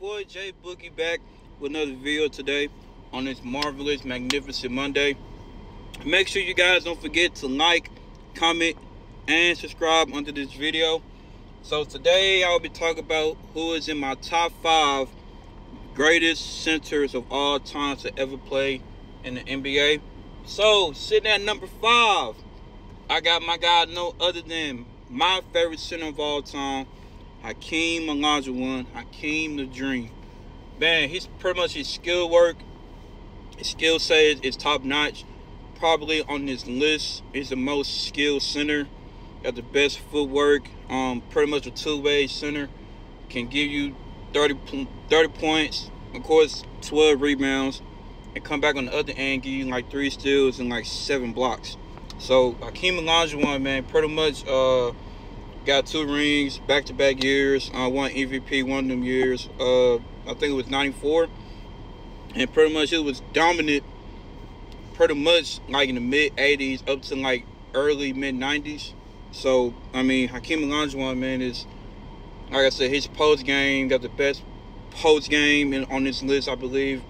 boy J Boogie back with another video today on this marvelous, magnificent Monday. Make sure you guys don't forget to like, comment, and subscribe under this video. So today I'll be talking about who is in my top 5 greatest centers of all time to ever play in the NBA. So sitting at number 5, I got my guy no other than my favorite center of all time, Hakeem Olajuwon, Hakeem the Dream. Man, he's pretty much his skill work, his skill set is top notch. Probably on this list, he's the most skilled center. Got the best footwork. Pretty much a two-way center. Can give you 30 points, of course, 12 rebounds, and come back on the other end, give you like 3 steals and like 7 blocks. So Hakeem Olajuwon, man, pretty much got 2 rings back-to-back years. Won MVP one of them years. I think it was 94, and pretty much it was dominant. Pretty much like in the mid 80s up to like early mid 90s. So I mean, Hakeem Olajuwon, man, is, like I said, his post game, got the best post game on this list, I believe,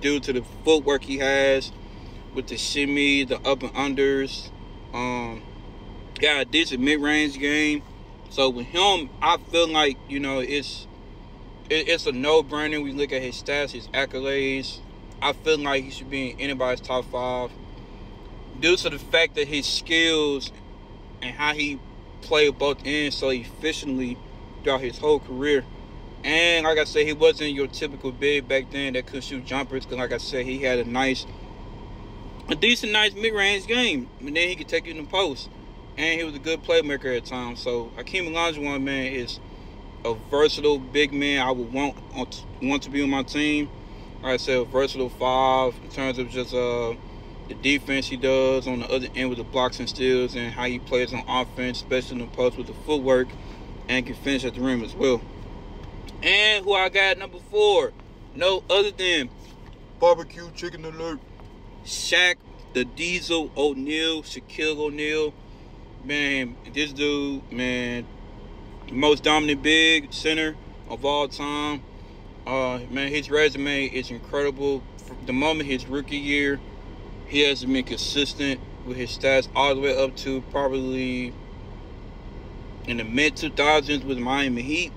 due to the footwork he has with the shimmy, the up and unders. Got a decent mid range game. So with him, I feel like, you know, it's a no brainer. We look at his stats, his accolades. I feel like he should be in anybody's top 5 due to the fact that his skills and how he played both ends so efficiently throughout his whole career. And like I said, he wasn't your typical big back then that could shoot jumpers, because like I said, he had a decent, nice mid-range game. And then he could take you in the post. And he was a good playmaker at times. So Hakeem Olajuwon, man, is a versatile big man I would want to be on my team. Like I said, a versatile 5 in terms of just the defense he does on the other end with the blocks and steals, and how he plays on offense, especially in the post with the footwork, and can finish at the rim as well. And who I got number 4, no other than barbecue chicken alert, Shaq the Diesel O'Neal, Shaquille O'Neal. Man, this dude, man, the most dominant big center of all time. Man, his resume is incredible. From the moment his rookie year, he has been consistent with his stats all the way up to probably in the mid-2000s with Miami Heat.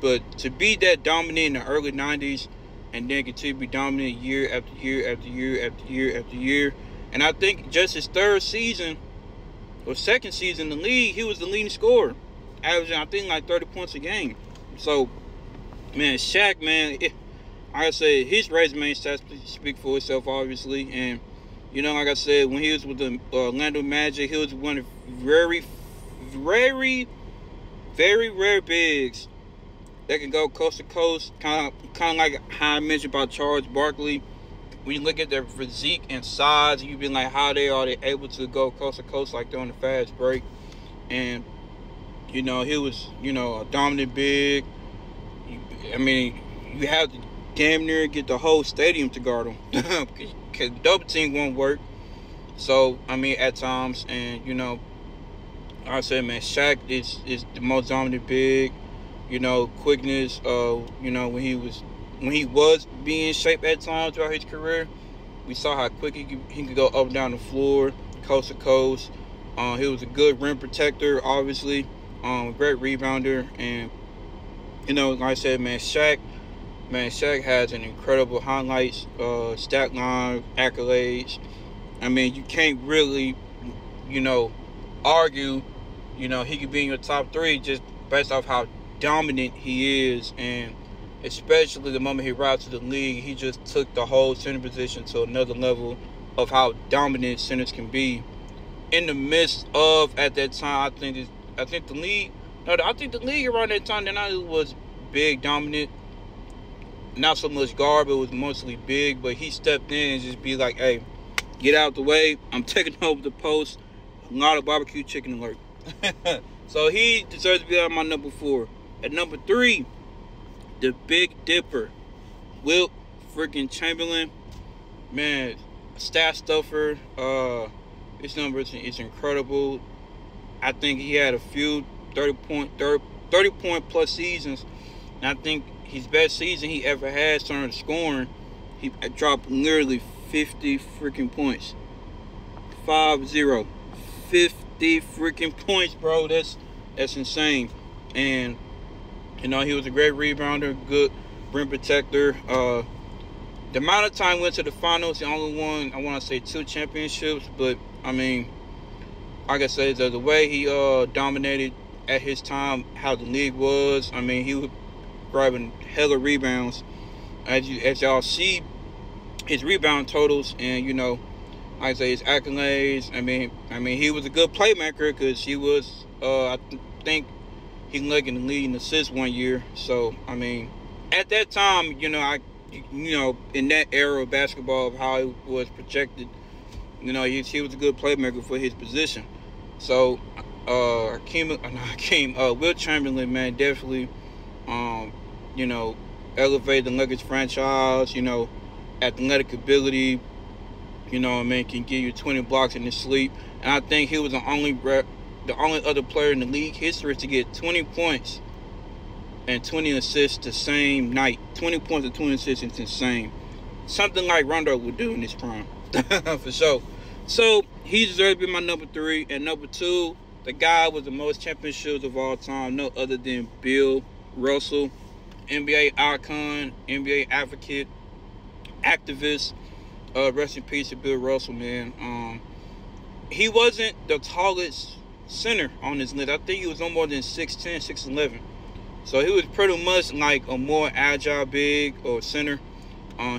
But to be that dominant in the early 90s and then continue to be dominant year after year after year after year after year. And I think just his 3rd season or 2nd season in the league, he was the leading scorer, averaging, I think, like 30 points a game. So man, Shaq, man, like I said, his resume stats speak for itself, obviously. And, you know, like I said, when he was with the Orlando Magic, he was one of very, very, very rare bigs that can go coast to coast, kind of like how I mentioned about Charles Barkley. When you look at their physique and size, you've been like, how are they able to go coast to coast like during the fast break? And, you know, he was, you know, a dominant big. I mean, you have to damn near get the whole stadium to guard him, because double team won't work. So, I mean, at times, and, you know, like I said, man, Shaq is the most dominant big. You know, quickness, you know, when he was being in shape at times throughout his career, we saw how quick he could go up and down the floor, coast to coast. He was a good rim protector, obviously, great rebounder, and, you know, like I said, man, Shaq has an incredible highlights, stat line, accolades. I mean, you can't really, you know, argue, you know, he could be in your top 3 just based off how dominant he is. And especially the moment he arrived to the league, he just took the whole center position to another level of how dominant centers can be. In the midst of, at that time, I think the league, I think the league around that time, then was big dominant, not so much guard, but it was mostly big. But he stepped in and just be like, "Hey, get out the way! I'm taking over the post." A lot of barbecue chicken alert. So he deserves to be on my number 4. At number 3, the Big Dipper, Wilt freaking Chamberlain. Man, stat stuffer. His numbers is incredible. I think he had a few 30-point plus seasons, and I think his best season he ever had, starting scoring, he dropped nearly 50 freaking points. 5-0. 50 freaking points, bro. That's insane. And, you know, he was a great rebounder, good rim protector. The amount of time went to the finals, the only one, I want to say 2 championships, but, I mean, like I said, the way he dominated at his time, how the league was, I mean, he was grabbing hella rebounds. As y'all see, his rebound totals and, you know, like I say, his accolades. I mean, he was a good playmaker because he was, I think, he led in the lead in assists one year. So, I mean, at that time, you know, in that era of basketball, of how it was projected, you know, he was a good playmaker for his position. So, Wilt Chamberlain, man, definitely, you know, elevated the Lakers franchise, you know, athletic ability, you know what I mean, can give you 20 blocks in his sleep. And I think he was the only other player in the league history to get 20 points and 20 assists the same night. 20 points and 20 assists is insane. Something like Rondo would do in his prime, for sure. So, he deserved to be my number 3. And number 2, the guy with the most championships of all time, no other than Bill Russell. NBA icon, NBA advocate, activist. Rest in peace to Bill Russell, man. He wasn't the tallest center on this list. I think he was no more than 6'10", 6'11". So he was pretty much like a more agile big or center.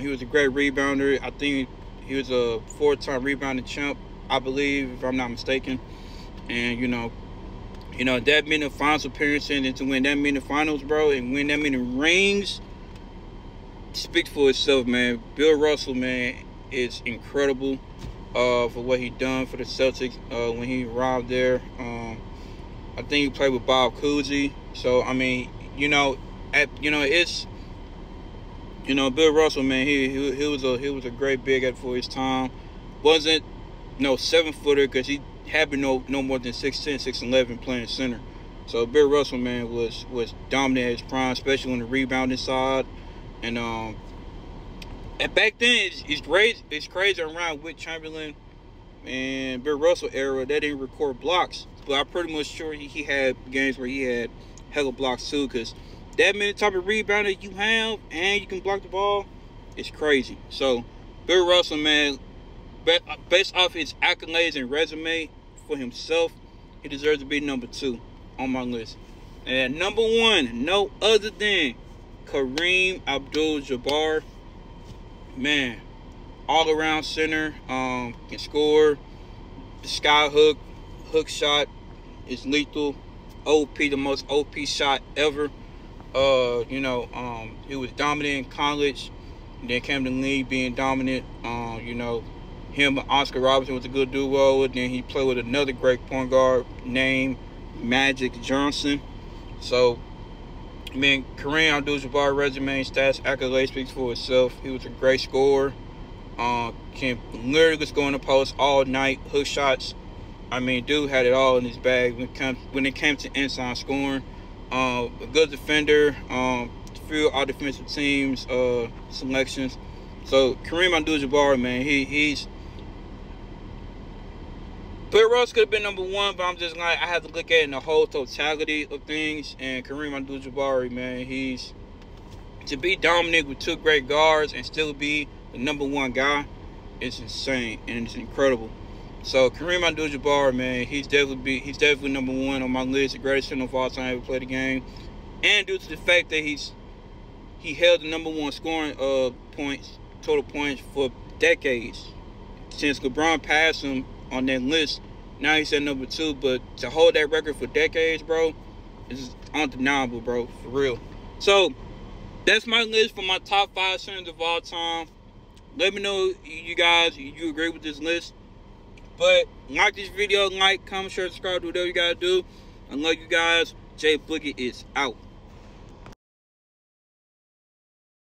He was a great rebounder. I think he was a 4-time rebounding champ, I believe, if I'm not mistaken. And, you know, that many finals appearances and to win that many finals, bro, and win that many rings speaks for itself, man. Bill Russell, man, is incredible for what he done for the Celtics when he arrived there. I think he played with Bob Cousy. So, I mean, Bill Russell, man, he was a great big at for his time. Wasn't no 7-footer because he had been no more than 6'10", 6'11", playing center. So Bill Russell, man, was dominant at his prime, especially on the rebounding side. And and back then, it's crazy around with Chamberlain and Bill Russell era, they didn't record blocks. But I'm pretty much sure he had games where he had hella blocks too, because that many type of rebounder you have and you can block the ball, it's crazy. So Bill Russell, man, based off his accolades and resume for himself, he deserves to be number 2 on my list. And number 1, no other than Kareem Abdul-Jabbar. Man, all-around center, can score, sky hook shot is lethal, OP, the most OP shot ever. He was dominant in college, then came to the league being dominant. Him and Oscar Robertson was a good duo, and then he played with another great point guard named Magic Johnson. So, I mean, Kareem Abdul-Jabbar resume, stats, accolades speaks for itself. He was a great scorer. Can literally score in the post all night, hook shots. I mean, dude had it all in his bag when it came to inside scoring. A good defender, few all defensive teams selections. So Kareem Abdul-Jabbar, man, he's. Bill Russell could have been number 1, but I'm just like, I have to look at it in the whole totality of things. And Kareem Abdul-Jabbar, man, he's to be dominant with 2 great guards and still be the number 1 guy. It's insane and it's incredible. So Kareem Abdul-Jabbar, man, he's definitely number 1 on my list, the greatest center of all time ever played the game. And due to the fact that he held the number 1 scoring total points for decades since LeBron passed him on that list. Now he's at number 2, but to hold that record for decades, bro, is undeniable, bro, for real. So that's my list for my top 5 centers of all time. Let me know, you guys, you agree with this list. But like this video, like, comment, share, subscribe, do whatever you gotta do. I love you guys. Jay Boogie is out.